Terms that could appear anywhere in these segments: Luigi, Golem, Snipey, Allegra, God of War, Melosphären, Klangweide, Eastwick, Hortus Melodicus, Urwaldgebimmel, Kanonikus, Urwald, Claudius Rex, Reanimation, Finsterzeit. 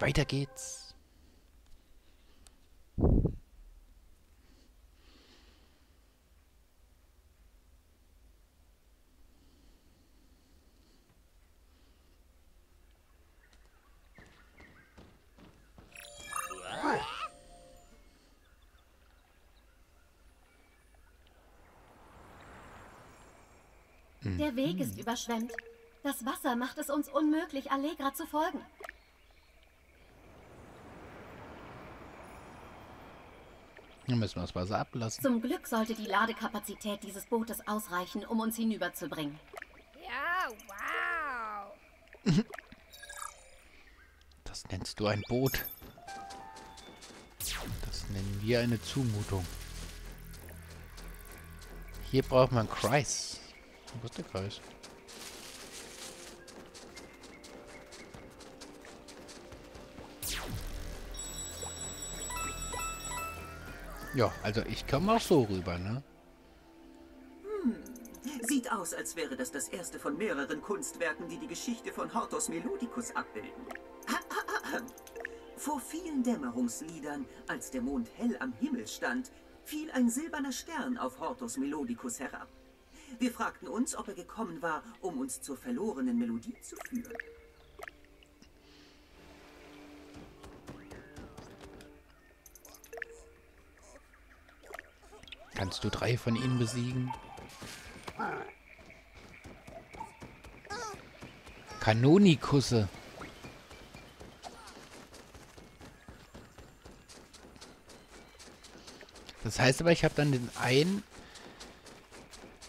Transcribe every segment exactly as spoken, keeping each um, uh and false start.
Weiter geht's. Der Weg ist überschwemmt. Das Wasser macht es uns unmöglich, Allegra zu folgen. Dann müssen wir das Wasser ablassen. Zum Glück sollte die Ladekapazität dieses Bootes ausreichen, um uns hinüberzubringen. Ja, wow! Das nennst du ein Boot. Das nennen wir eine Zumutung. Hier braucht man Kreis. Wo ist der Kreis? Ja, also ich komme auch so rüber, ne? Hm. Sieht aus, als wäre das das erste von mehreren Kunstwerken, die die Geschichte von Hortus Melodicus abbilden. Ha, ha, ha. Vor vielen Dämmerungsliedern, als der Mond hell am Himmel stand, fiel ein silberner Stern auf Hortus Melodicus herab. Wir fragten uns, ob er gekommen war, um uns zur verlorenen Melodie zu führen. Kannst du drei von ihnen besiegen? Kanonikusse. Das heißt aber, ich habe dann den einen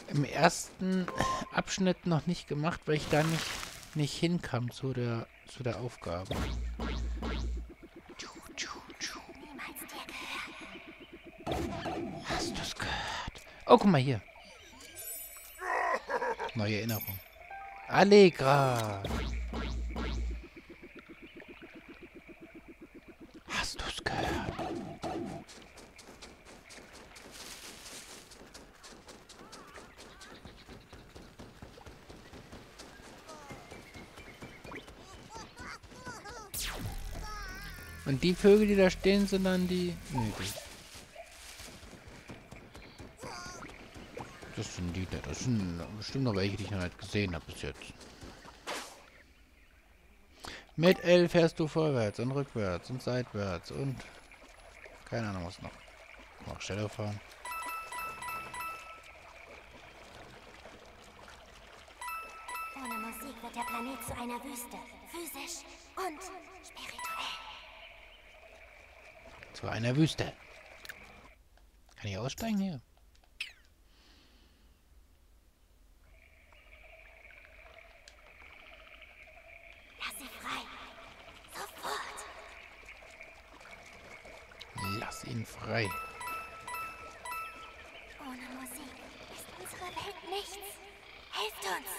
im ersten Abschnitt noch nicht gemacht, weil ich da nicht, nicht hinkam zu der, zu der Aufgabe. Hast du es gehört? Oh, guck mal hier. Neue Erinnerung. Allegra. Hast du es gehört? Und die Vögel, die da stehen, sind dann die... Nee, die. Das sind die da. Das sind bestimmt noch welche, die ich noch nicht gesehen habe bis jetzt. Mit L fährst du vorwärts und rückwärts und seitwärts und... Keine Ahnung, was noch. Noch schneller fahren. Ohne Musik wird der Planet zu einer Wüste. Physisch und spirituell. Zu einer Wüste. Kann ich aussteigen hier? Lass ihn frei. Sofort. Lass ihn frei. Ohne Musik ist unsere Welt nichts. Helft uns.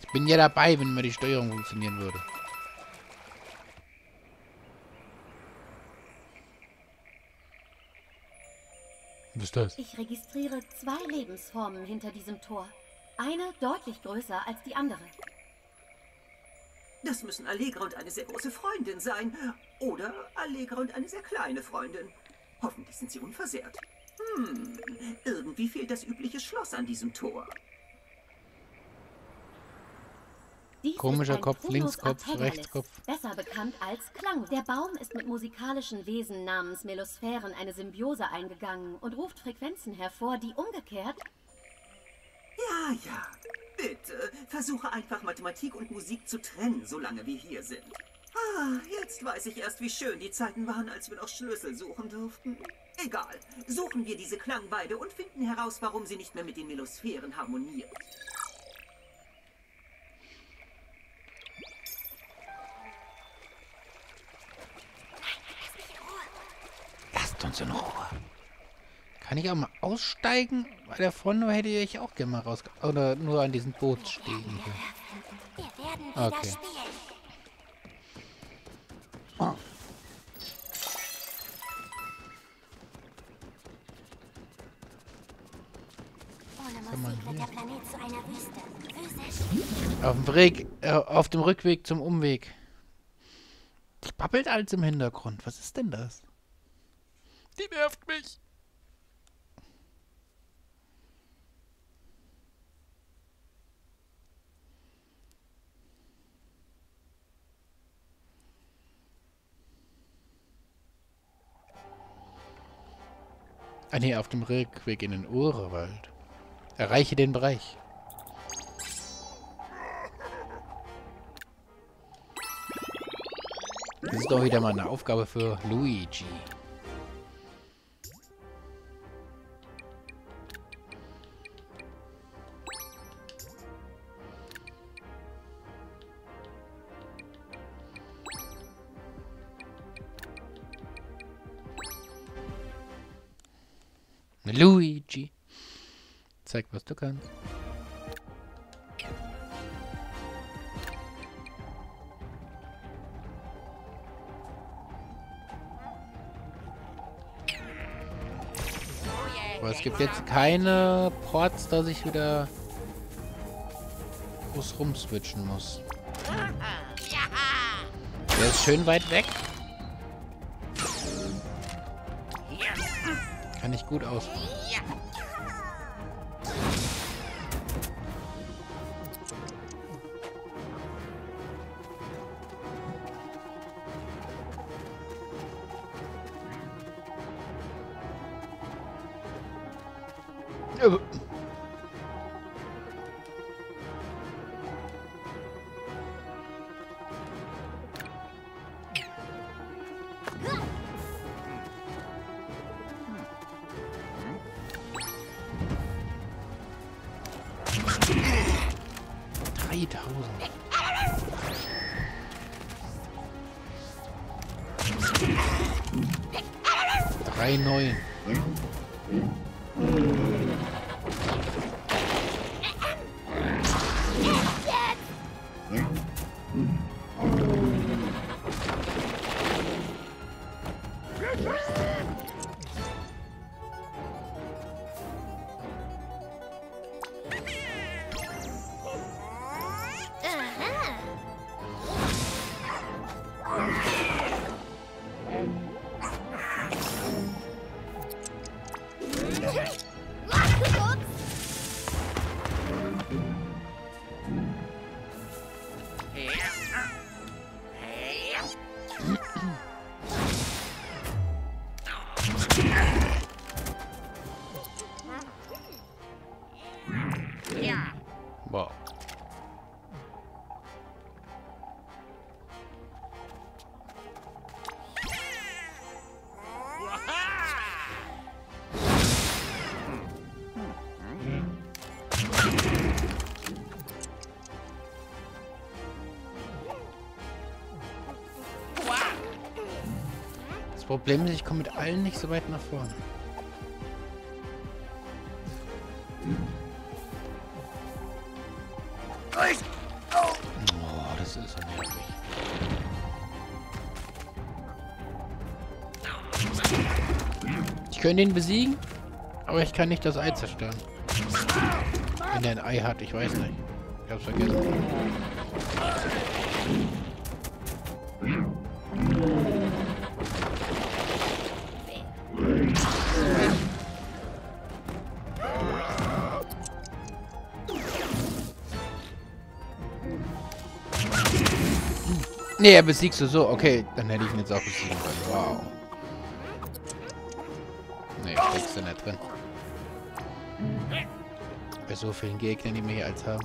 Ich bin ja dabei, wenn mir die Steuerung funktionieren würde. Was ist das? Ich registriere zwei Lebensformen hinter diesem Tor. Eine deutlich größer als die andere. Das müssen Allegra und eine sehr große Freundin sein. Oder Allegra und eine sehr kleine Freundin. Hoffentlich sind sie unversehrt. Hm, irgendwie fehlt das übliche Schloss an diesem Tor. Dies Komischer Kopf, Linkskopf, Rechtskopf. Besser bekannt als Klang. Der Baum ist mit musikalischen Wesen namens Melosphären eine Symbiose eingegangen und ruft Frequenzen hervor, die umgekehrt... Ja, ja. Bitte, versuche einfach Mathematik und Musik zu trennen, solange wir hier sind. Ah, jetzt weiß ich erst, wie schön die Zeiten waren, als wir noch Schlüssel suchen durften. Egal, suchen wir diese Klangweide und finden heraus, warum sie nicht mehr mit den Melosphären harmoniert. Uns in Ruhe. Kann ich auch mal aussteigen? Weil da vorne hätte ich auch gerne mal raus... Oder nur an diesem Boot stehen hier. Okay. Oh. Ohne man hier? Auf dem Weg, äh, auf dem Rückweg zum Umweg. Das babbelt alles im Hintergrund. Was ist denn das? Die nervt mich. Ah ne, auf dem Rückweg in den Urwald. Erreiche den Bereich. Das ist doch wieder mal eine Aufgabe für Luigi. Luigi. Zeig, was du kannst. Aber es gibt jetzt keine Ports, dass ich wieder groß rumswitchen muss. Der ist schön weit weg. Kann ich gut aus. drei neun. Das Problem ist, ich komme mit allen nicht so weit nach vorne. Oh, das ist ja nervig. Ich könnte ihn besiegen, aber ich kann nicht das Ei zerstören. Wenn er ein Ei hat, ich weiß nicht. Ich hab's vergessen. Nee, er besiegst du so. Okay, dann hätte ich ihn jetzt auch besiegen können. Wow. Nee, kriegst du nicht drin. Bei so vielen Gegnern, die wir hier als haben.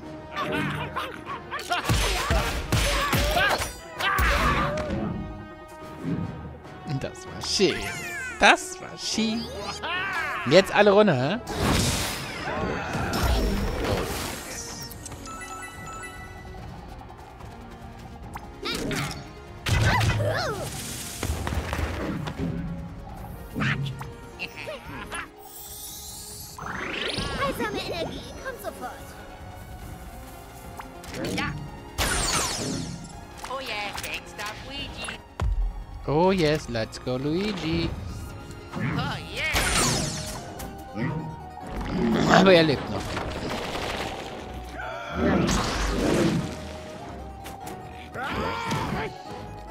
Das war schön. Das war schön. Jetzt alle runter, hä? Oh yes, let's go Luigi. Oh yeah. Aber er lebt noch.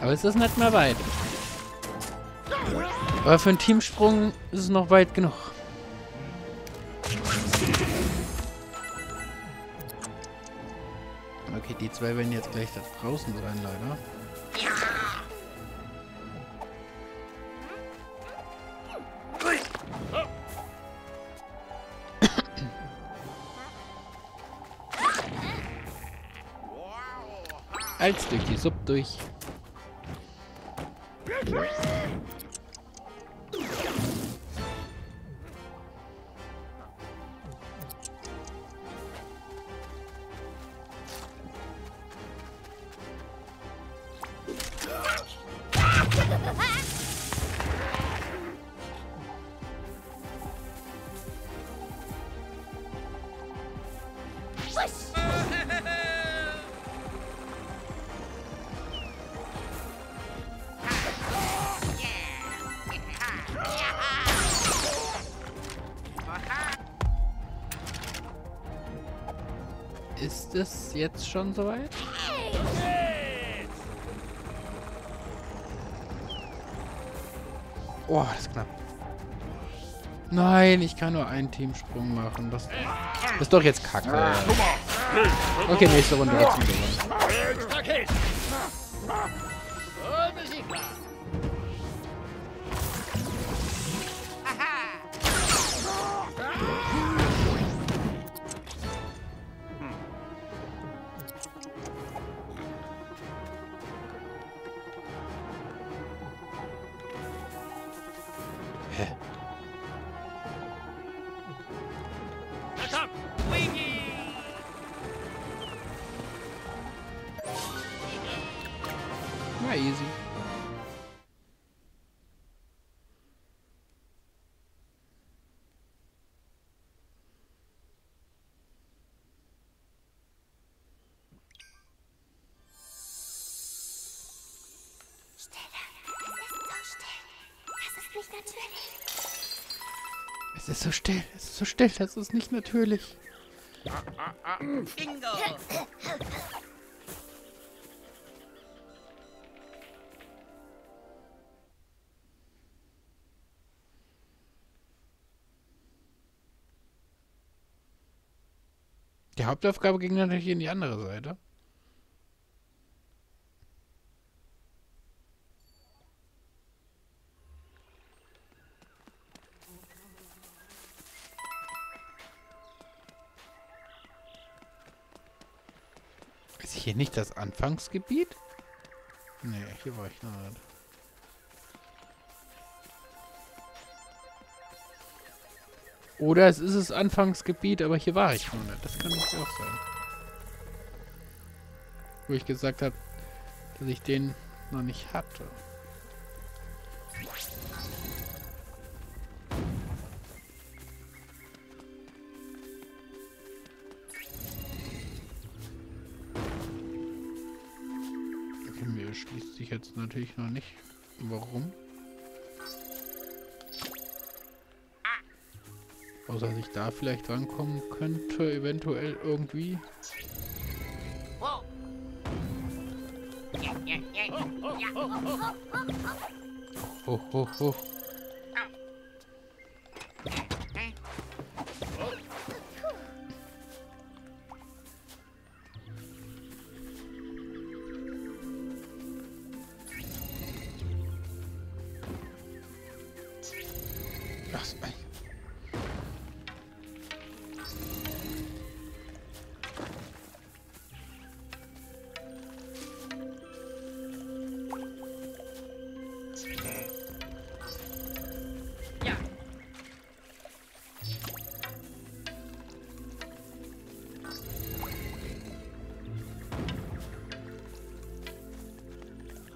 Aber es ist nicht mehr weit. Aber für einen Teamsprung ist es noch weit genug. Okay, die zwei werden jetzt gleich da draußen sein, leider. Als durch die Sub durch. Ist es jetzt schon soweit? Oh, das ist knapp. Nein, ich kann nur einen Teamsprung machen. Das, das ist doch jetzt kacke. Okay, nächste Runde hat's mir gewonnen. Na, easy. Stella, es ist so still. Das ist nicht natürlich. Es ist so still, es ist so still, das ist nicht natürlich. Bingo. Die Hauptaufgabe ging natürlich in die andere Seite. Ist hier nicht das Anfangsgebiet? Nee, hier war ich noch nicht. Oder es ist das Anfangsgebiet, aber hier war ich noch nicht. Das kann nicht auch sein. Wo ich gesagt habe, dass ich den noch nicht hatte. Okay, mir schließt sich jetzt natürlich noch nicht. Warum? Außer dass ich da vielleicht rankommen könnte, eventuell irgendwie. Oh, oh, oh.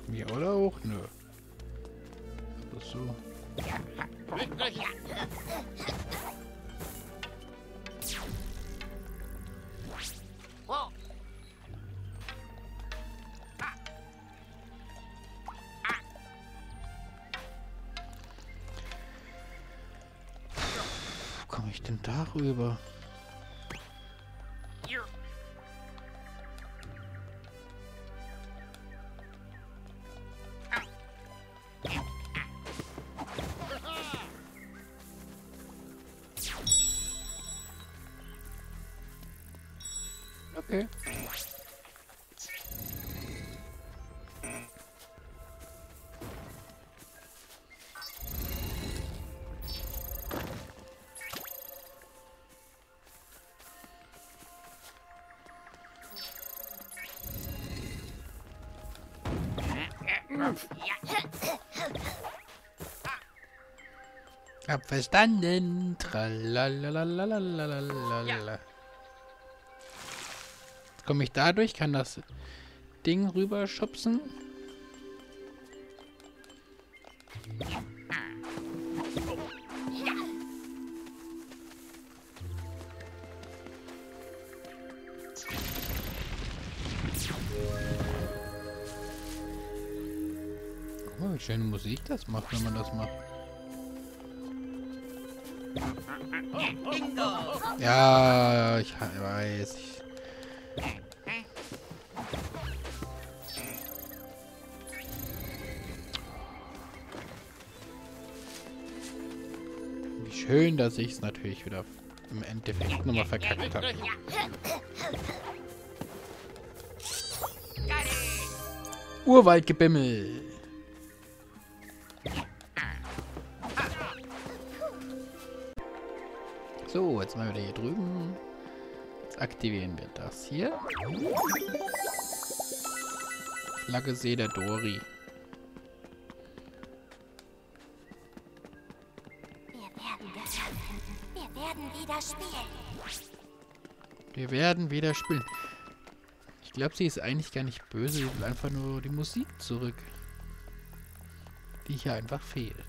Mir oder auch? Nö. Das ist so. Wo komme ich denn darüber? Okay. Hab verstanden. Tralalalalalalalala. Komme ich dadurch? Kann das Ding rüber schubsen? Oh, wie schöne Musik das macht, wenn man das macht. Ja, ich weiß. Wie schön, dass ich es natürlich wieder im Endeffekt nochmal verkackt habe. Urwaldgebimmel. So, jetzt mal wieder hier drüben. Jetzt aktivieren wir das hier. Flagge See der Dori. Wir werden das schaffen. Wir werden wieder spielen. Wir werden wieder spielen. Ich glaube, sie ist eigentlich gar nicht böse. Sie will einfach nur die Musik zurück. Die hier einfach fehlt.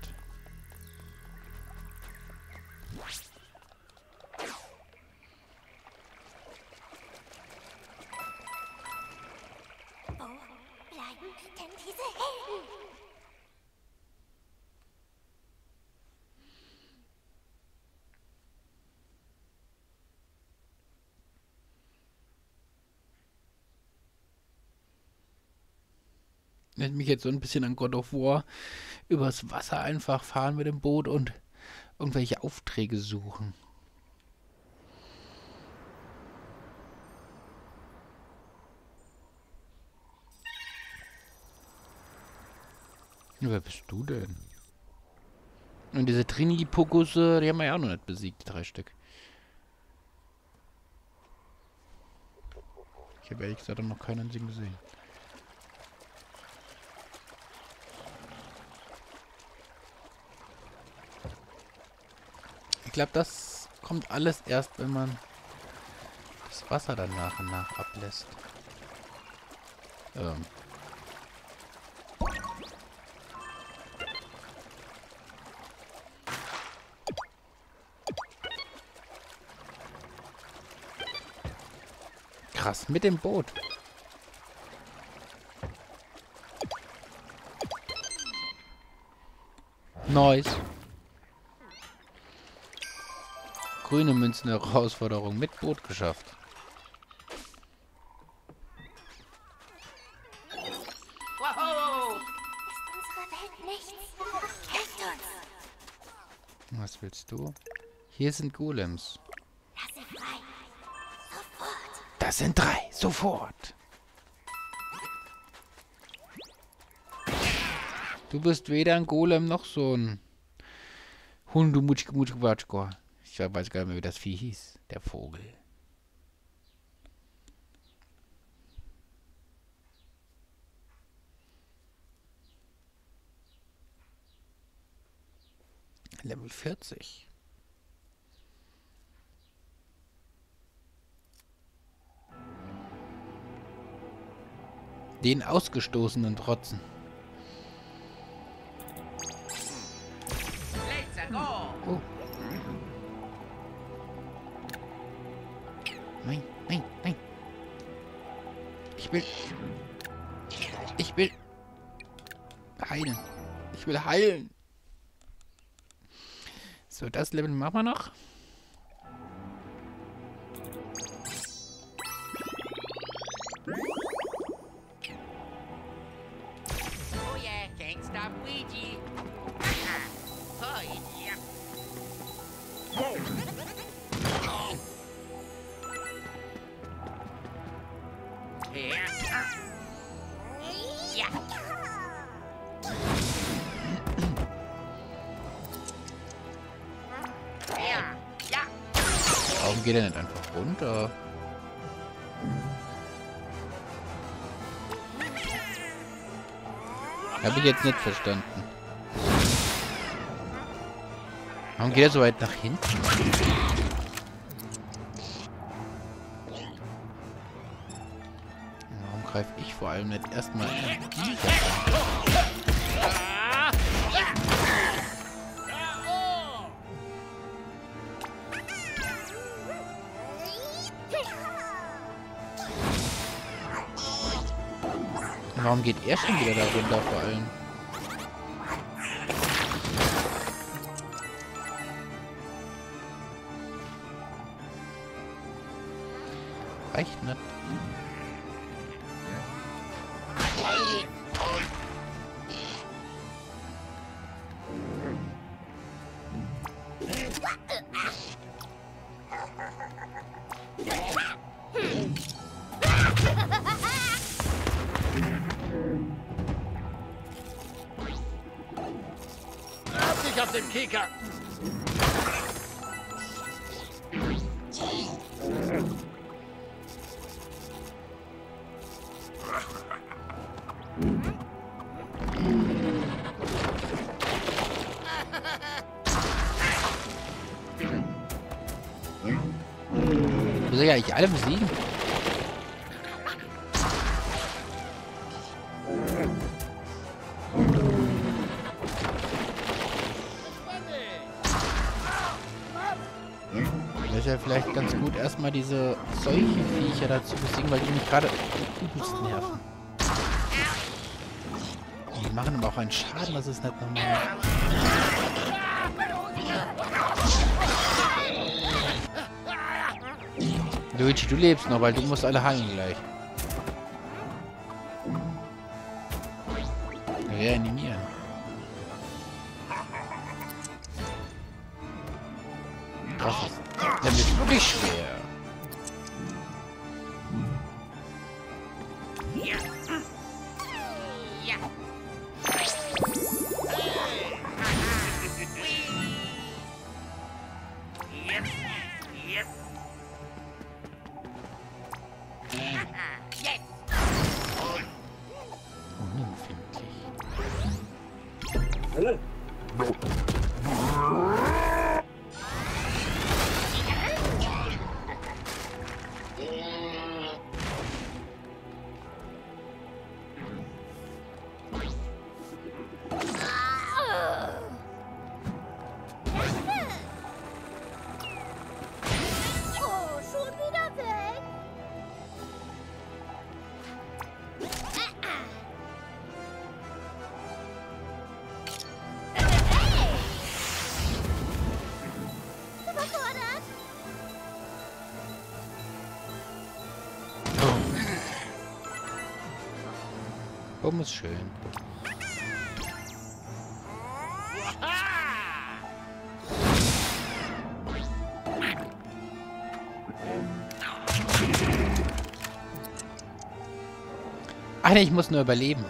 Nennt mich jetzt so ein bisschen an God of War, übers Wasser einfach fahren mit dem Boot und irgendwelche Aufträge suchen. Wer bist du denn? Und diese Trini-Pokusse, die haben wir ja auch noch nicht besiegt, drei Stück. Ich habe ehrlich gesagt noch keinen einzigen gesehen. Ich glaube, das kommt alles erst, wenn man das Wasser dann nach und nach ablässt. Ähm. Krass, mit dem Boot. Nice. Grüne Münzen Herausforderung mit Boot geschafft. Wow. Was willst du? Hier sind Golems. Das sind drei. Sofort. Du bist weder ein Golem noch so ein Hundumutschkmutschkwatschko. Ich weiß gar nicht mehr, wie das Vieh hieß. Der Vogel. Level vierzig. Den ausgestoßenen Trotzen. Oh. Nein, nein, nein. Ich will... Ich will... heilen. Ich will heilen. So, das Level machen wir noch. Oh yeah, can't stop Luigi. Oh yeah. Oh. Ja. Warum geht er nicht einfach runter? Habe ich jetzt nicht verstanden. Warum geht er so weit nach hinten? Warum greife ich vor allem nicht erstmal Energie? Warum geht er schon wieder da runter vor allem? Reicht nicht. Wieso ja ich alle besiegen? Wäre ja vielleicht ganz gut, erstmal diese solchen Viecher dazu besiegen, weil die mich gerade übelst nerven. Die machen aber auch einen Schaden, das ist nicht normal. Luigi, du lebst noch, weil du musst alle hangen gleich. Reanimieren. Das ist, das ist wirklich schwer. Bumm ist schön. Ach nee, ich muss nur überleben.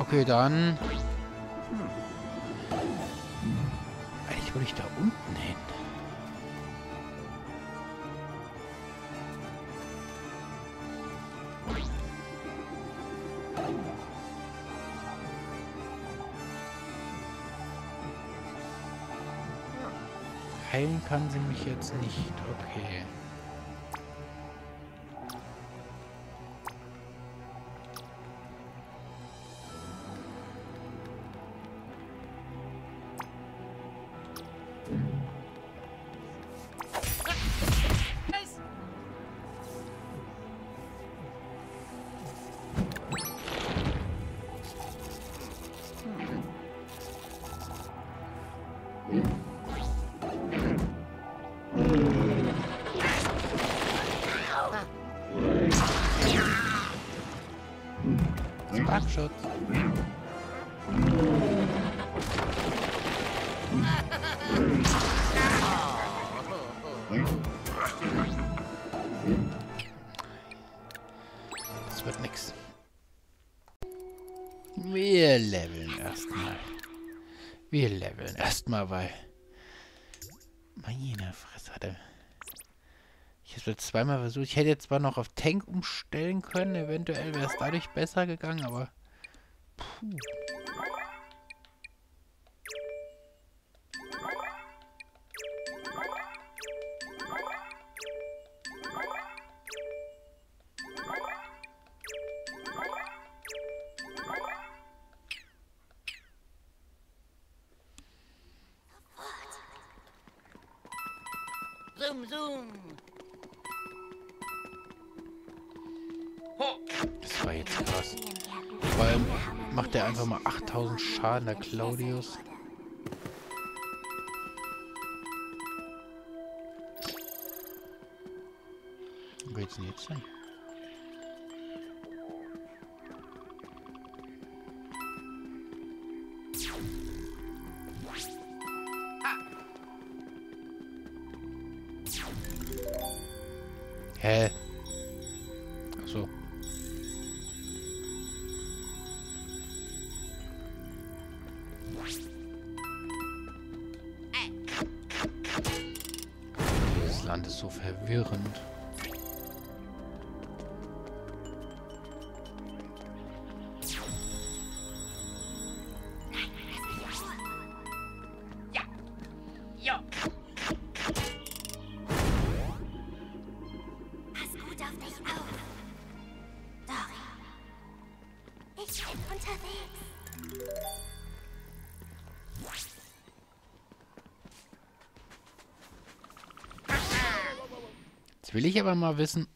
Okay, dann. Eigentlich wollte ich da unten hin. Heilen kann sie mich jetzt nicht. Okay. Backshot. Das wird nix. Wir leveln erstmal. Wir leveln erstmal, weil... Meine Fresse, hatte. Ich habe jetzt zweimal versucht. Ich hätte jetzt zwar noch auf Tank umstellen können. Eventuell wäre es dadurch besser gegangen, aber... Puh. Zoom, zoom. Das war jetzt krass. Vor allem macht er einfach mal achttausend Schaden, der Claudius. Wo geht's denn jetzt hin? Hä? Achso. Dieses Land ist so verwirrend. Jetzt will ich aber mal wissen,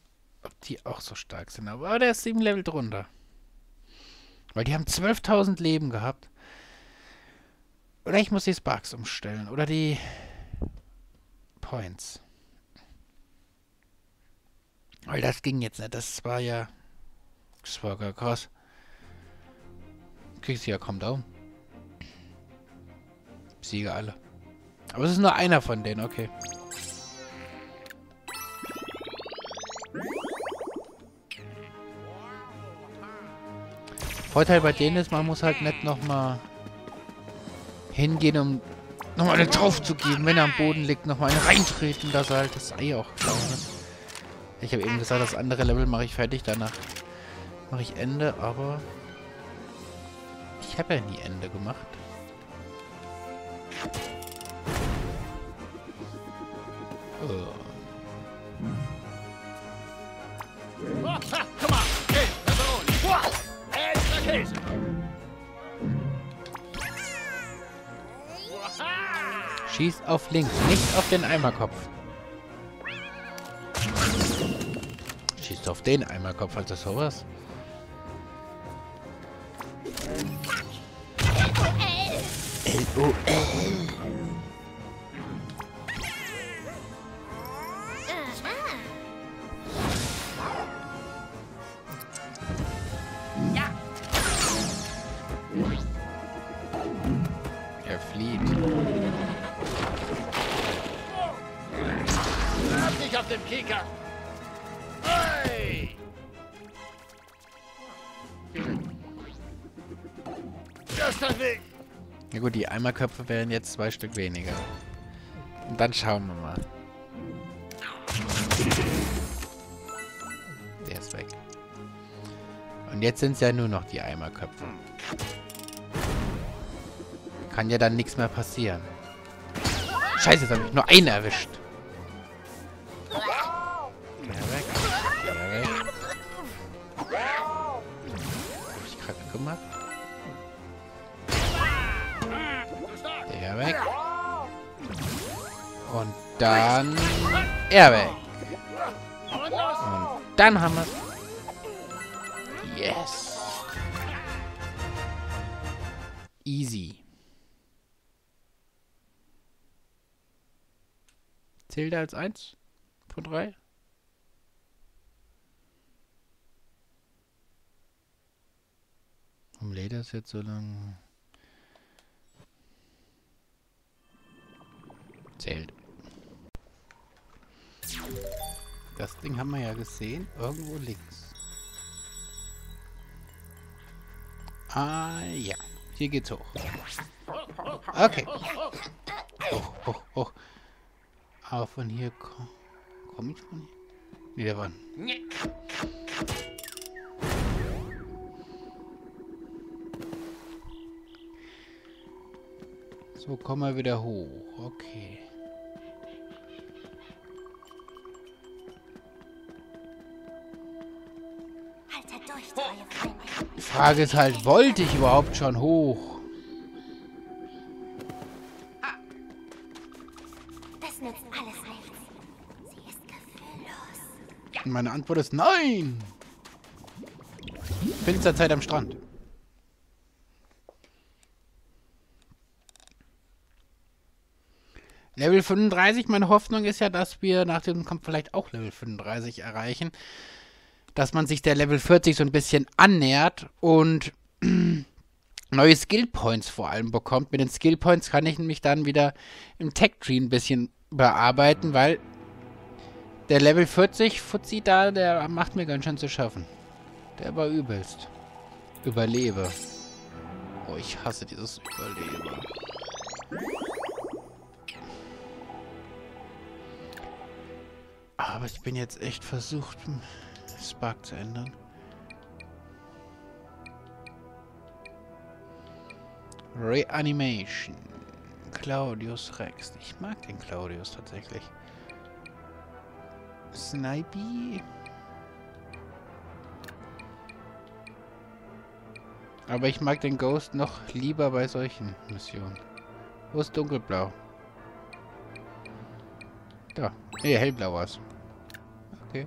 ob die auch so stark sind. Aber der ist sieben Level drunter. Weil die haben zwölftausend Leben gehabt. Oder ich muss die Sparks umstellen. Oder die Points. Weil das ging jetzt nicht. Das war ja... Das war gar krass. Kriegst du ja kaum Daumen. Siege alle. Aber es ist nur einer von denen, okay. Vorteil bei denen ist, man muss halt nicht nochmal hingehen, um nochmal eine drauf zu geben, wenn er am Boden liegt, nochmal einen reintreten, dass er halt das Ei auch klauen ist. Ich habe eben gesagt, das andere Level mache ich fertig, danach mache ich Ende, aber... Ich habe ja nie Ende gemacht. Schieß auf links, nicht auf den Eimerkopf. Schießt auf den Eimerkopf, als das sowas. L O L. Ja. Er flieht. Lass dich auf dem Kicker. Hey! Das ist der Weg. Na gut, die Eimerköpfe wären jetzt zwei Stück weniger. Und dann schauen wir mal. Der ist weg. Und jetzt sind es ja nur noch die Eimerköpfe. Kann ja dann nichts mehr passieren. Scheiße, jetzt habe ich nur einen erwischt. Der weg. Der weg. Hab ich gerade gemacht? Er weg. Und dann... Er weg. Und dann haben wir es. Yes. Easy. Zählt er als eins von drei? Warum lädt das jetzt so lange? Zählt. Das Ding haben wir ja gesehen. Irgendwo links. Ah, ja. Hier geht's hoch. Okay. Hoch, hoch, hoch. Aber von hier komm, komm ich von hier? Nee, da waren. So, kommen wir wieder hoch. Okay. Die Frage ist halt, wollte ich überhaupt schon hoch? Das nützt alles nichts. Sie ist gefühllos. Meine Antwort ist nein! Finsterzeit am Strand. Level fünfunddreißig, meine Hoffnung ist ja, dass wir nach dem Kampf vielleicht auch Level fünfunddreißig erreichen. Dass man sich der Level vierzig so ein bisschen annähert und neue Skill Points vor allem bekommt. Mit den Skill Points kann ich nämlich dann wieder im Tech Tree ein bisschen bearbeiten, weil der Level vierzig Fuzzi da, der macht mir ganz schön zu schaffen. Der war übelst. Überlebe. Oh, ich hasse dieses Überlebe. Aber ich bin jetzt echt versucht, Spark zu ändern. Reanimation. Claudius Rex. Ich mag den Claudius tatsächlich. Snipey. Aber ich mag den Ghost noch lieber bei solchen Missionen. Wo ist dunkelblau? Da. Nee, hellblau war's. Okay.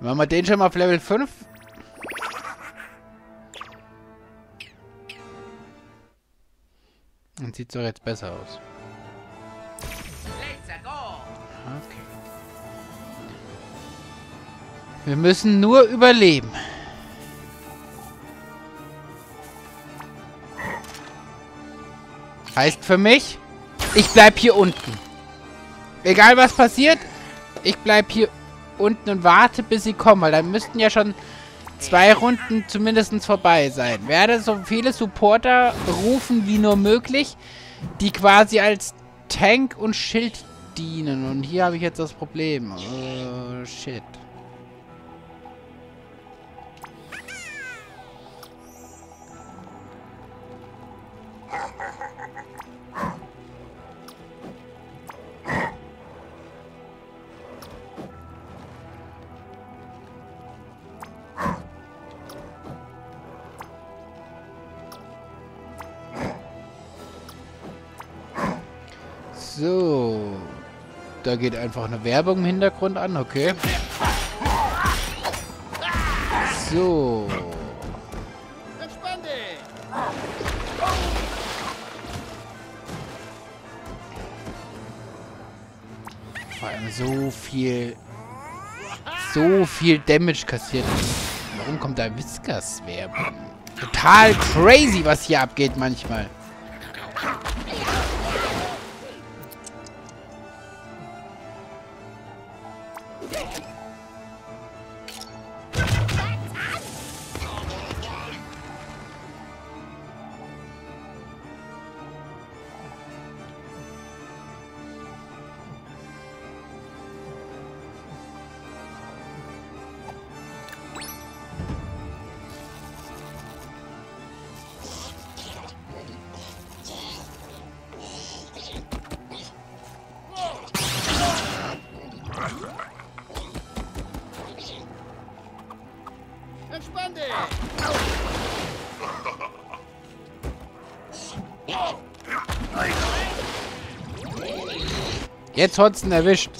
Machen wir den schon mal auf Level fünf? Und sieht doch jetzt besser aus. Okay. Wir müssen nur überleben. Heißt für mich, ich bleib hier unten. Egal was passiert, ich bleib hier unten und warte, bis sie kommen, weil dann müssten ja schon zwei Runden zumindest vorbei sein. Werde so viele Supporter rufen wie nur möglich, die quasi als Tank und Schild dienen. Und hier habe ich jetzt das Problem. Oh, shit. So, da geht einfach eine Werbung im Hintergrund an, okay. So. Vor allem so viel, so viel Damage kassiert. Warum kommt da Whiskers-Werbung? Total crazy, was hier abgeht manchmal. Jetzt hat's ihn erwischt.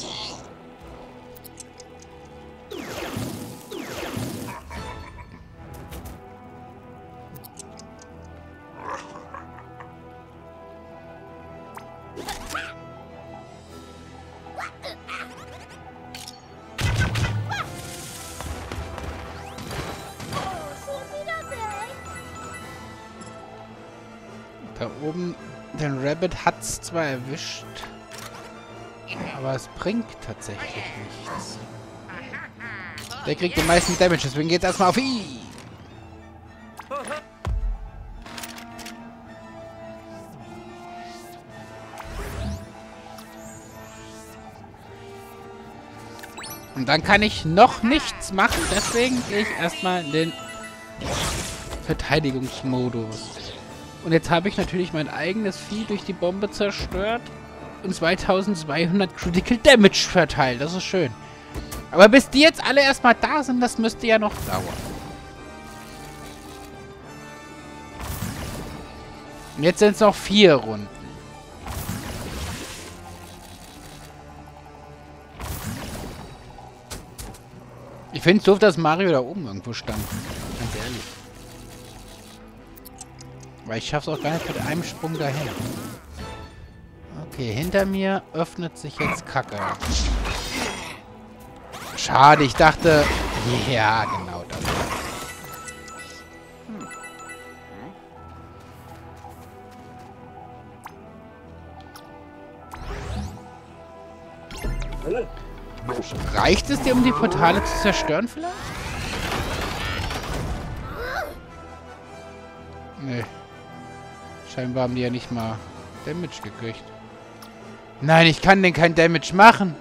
Da oben, den Rabbit hat's zwar erwischt. Aber es bringt tatsächlich nichts. Der kriegt den meisten Damage, deswegen geht's erstmal auf ihn. Und dann kann ich noch nichts machen, deswegen gehe ich erstmal in den Verteidigungsmodus. Und jetzt habe ich natürlich mein eigenes Vieh durch die Bombe zerstört und zweitausendzweihundert Critical Damage verteilt. Das ist schön. Aber bis die jetzt alle erstmal da sind, das müsste ja noch dauern. Und jetzt sind es noch vier Runden. Ich finde es doof, dass Mario da oben irgendwo stand. Ganz ehrlich. Weil ich schaff's auch gar nicht mit einem Sprung dahin. Okay, hinter mir öffnet sich jetzt Kacke. Schade, ich dachte... Ja, genau das. Reicht es dir, um die Portale zu zerstören vielleicht? Nee. Scheinbar haben die ja nicht mal Damage gekriegt. Nein, ich kann denen kein Damage machen.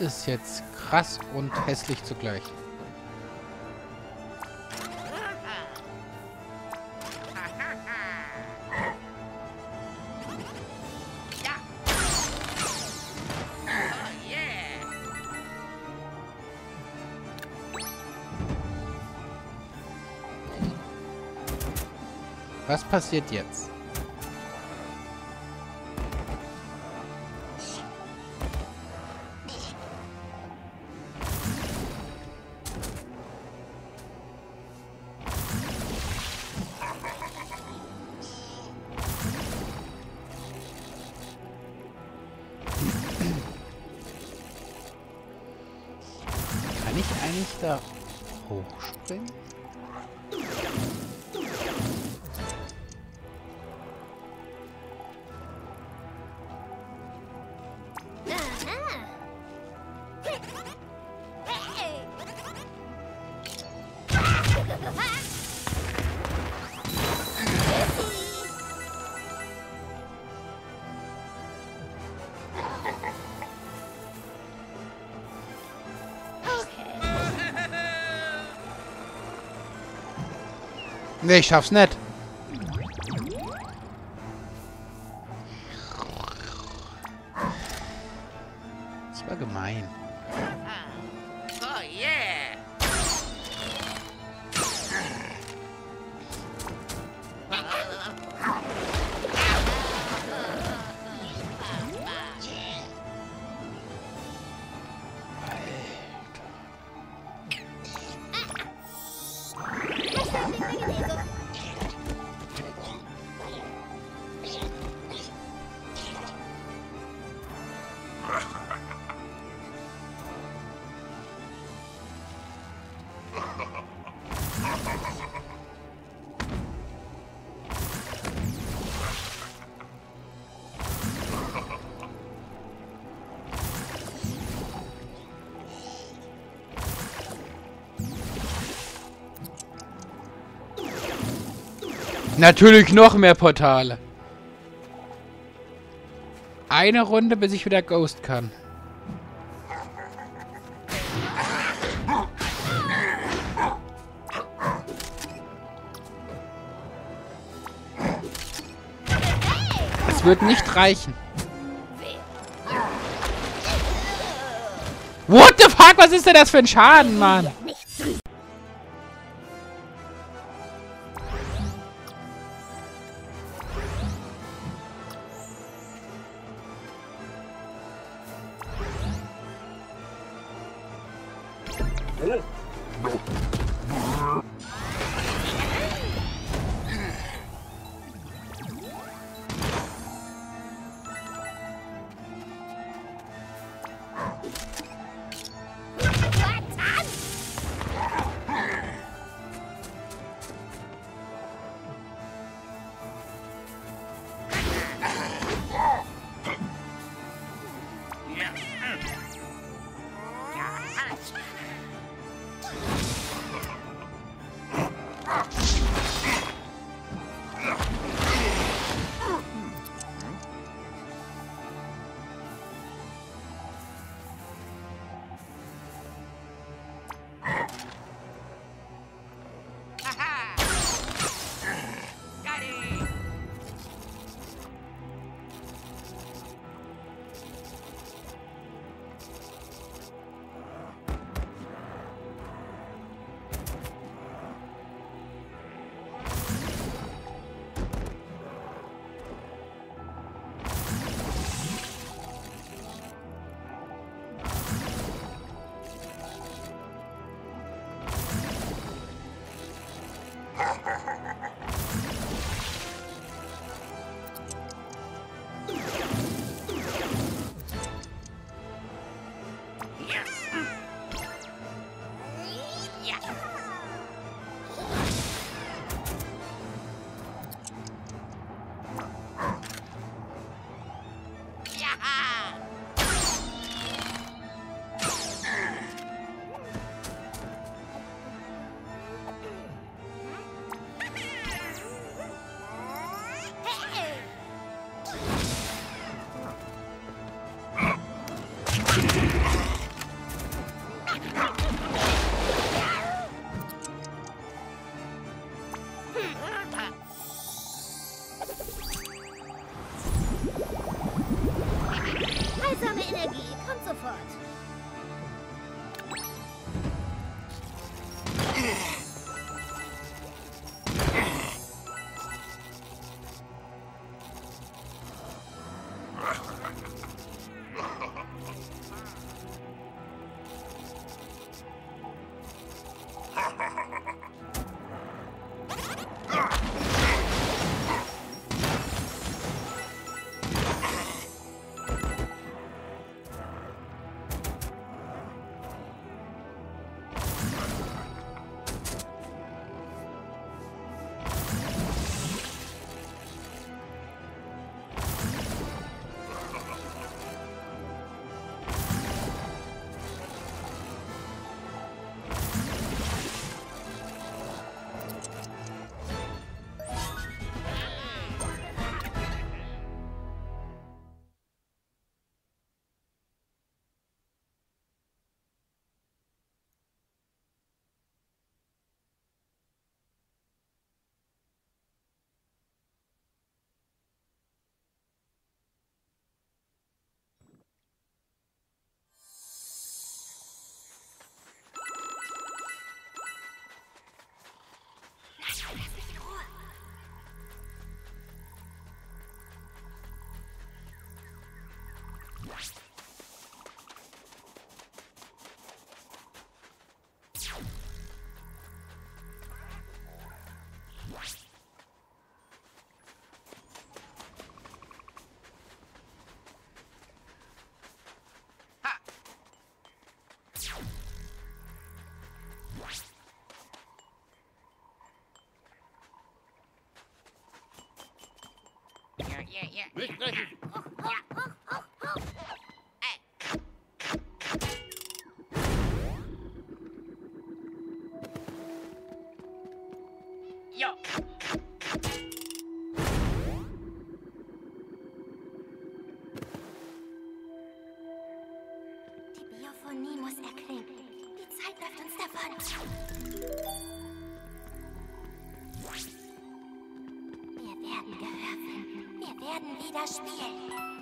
Das ist jetzt krass und hässlich zugleich. Was passiert jetzt? Kann ich eigentlich da hochspringen? Nee, ich schaff's nicht. Das war gemein. Oh yeah. Natürlich noch mehr Portale. Eine Runde, bis ich wieder Ghost kann. Es wird nicht reichen. What the fuck? Was ist denn das für ein Schaden, Mann? Yeah, yeah. Oh, oh, oh, oh, oh. Hey. Yo. Die Biophonie muss erklingen. Die Zeit läuft uns davon. Wir werden gehört werden. Wir werden wieder spielen.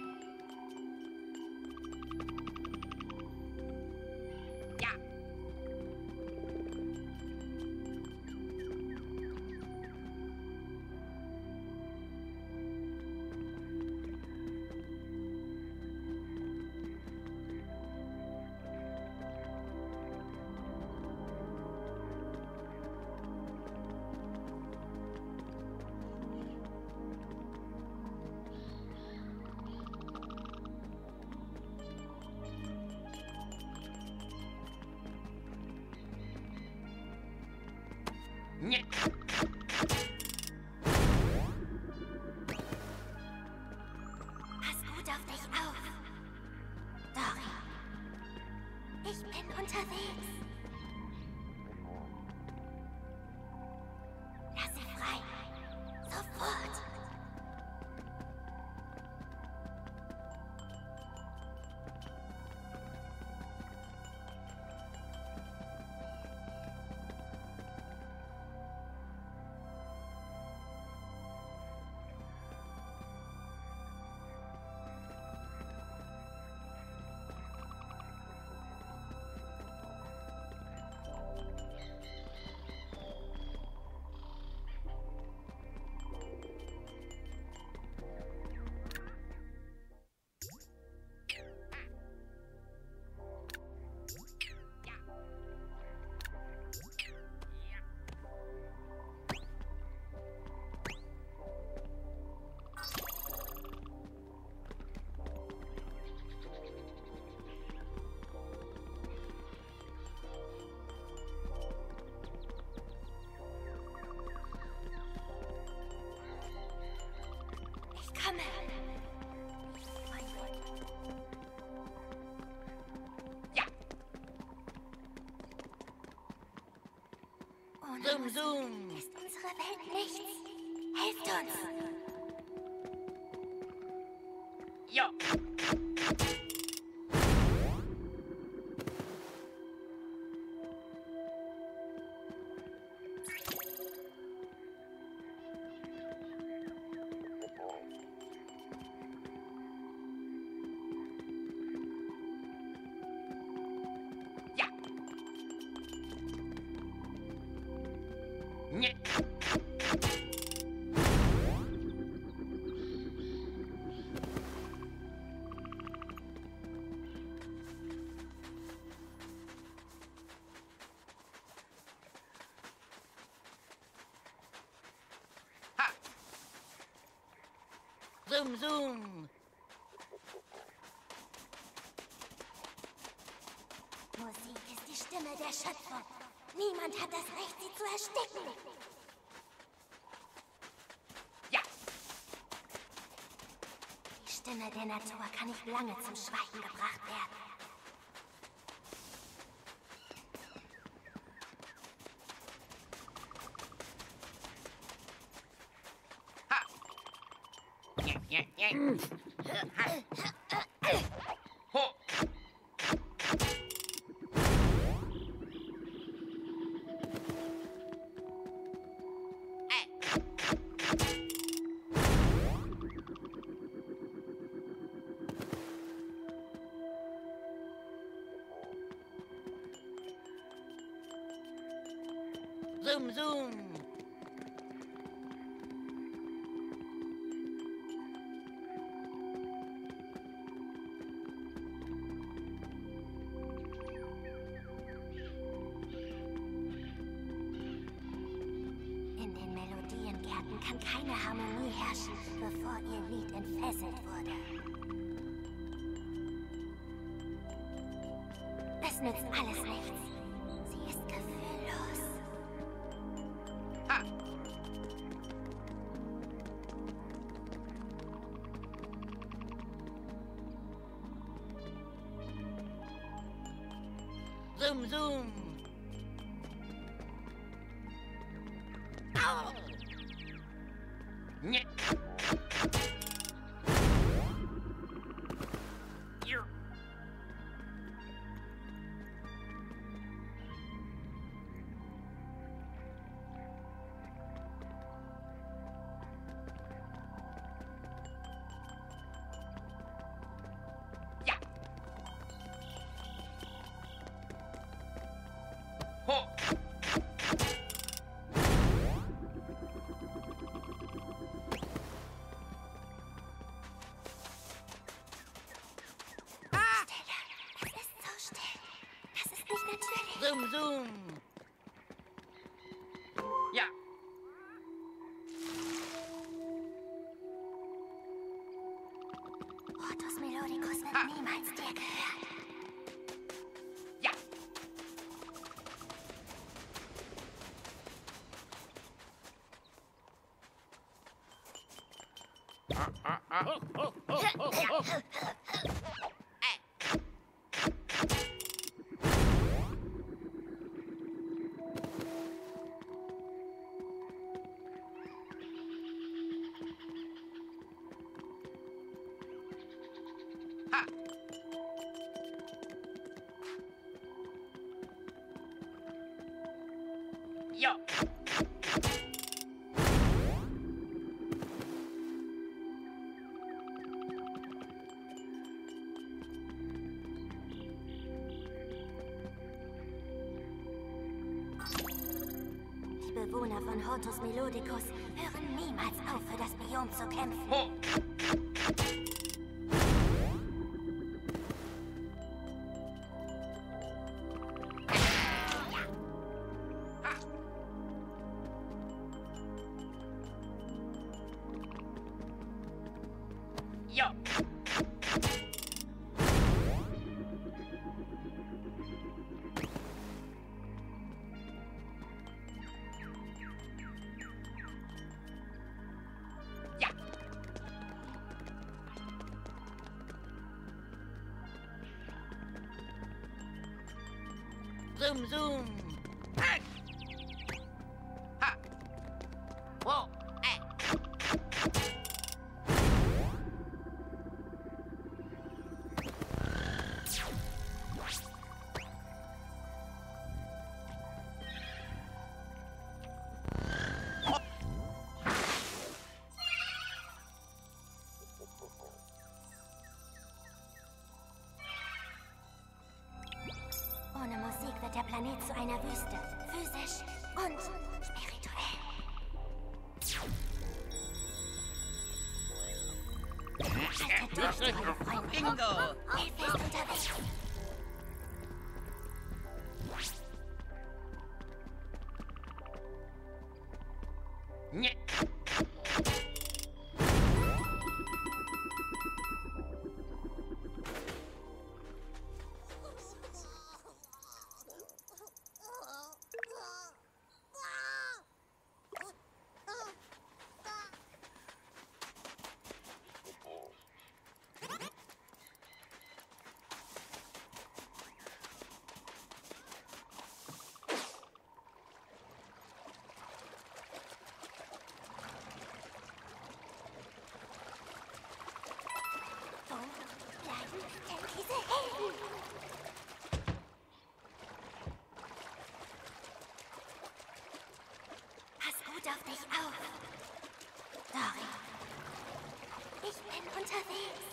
Come on. Zoom, zoom. Ist unsere Welt nichts. Helft uns. Jo. Zoom, zoom. Musik ist die Stimme der Schöpfung. Niemand hat das Recht, sie zu ersticken. Ja. Die Stimme der Natur kann nicht lange zum Schweigen gebracht werden. Zoom, zoom. In den Melodiengärten kann keine Harmonie herrschen, bevor ihr Lied entfesselt wurde. Es nützt alles nichts. Sie ist gefühllos. Zoom, zoom. Au. Nyeh. Zoom, zoom. Ja. Hortus Melodicus wird ah. niemals dir gehört. Ja. Ah, ah, ah. Oh, oh, oh, oh, oh, oh. Yo. Die Bewohner von Hortus Melodicus hören niemals auf, für das Biom zu kämpfen. Oh. Yo. Ja. Zoom, zoom. zu einer Wüste. Physisch und spirituell. Alter, durch zu meinem Freund. Bingo! Hilfe ist unterwegs. Pass gut auf dich auf, Dory. Ich bin unterwegs.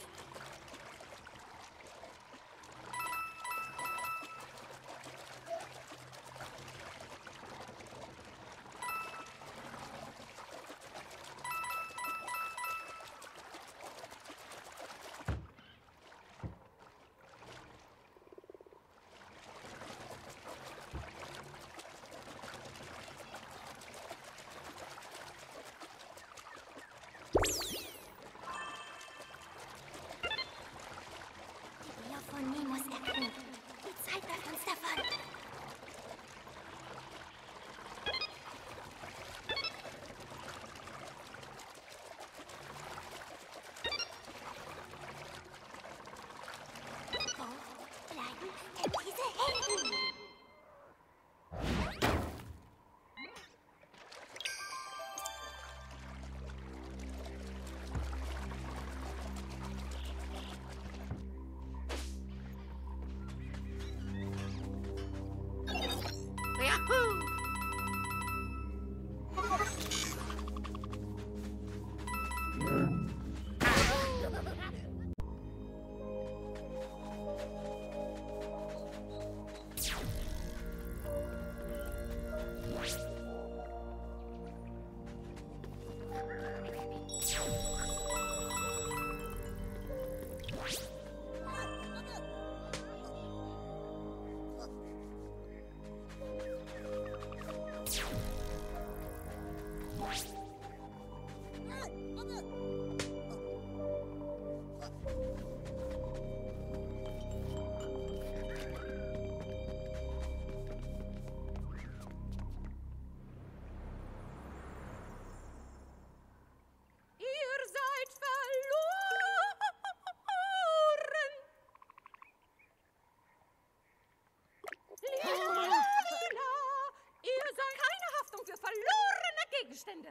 Stände.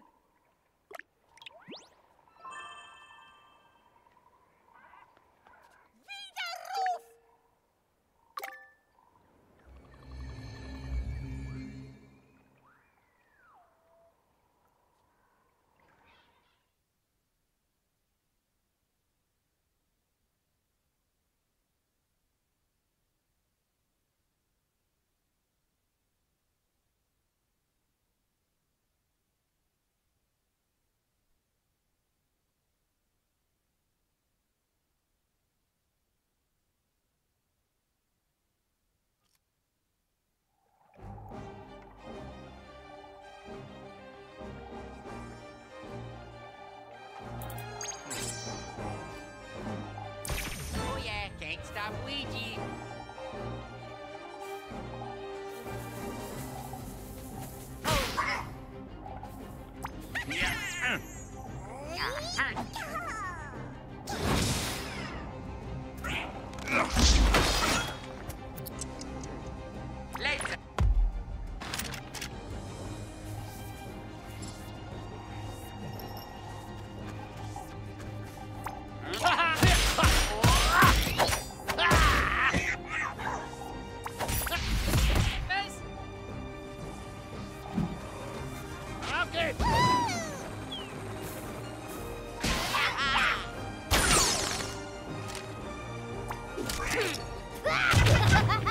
Widerruf! Stop Luigi! Ha ha ha!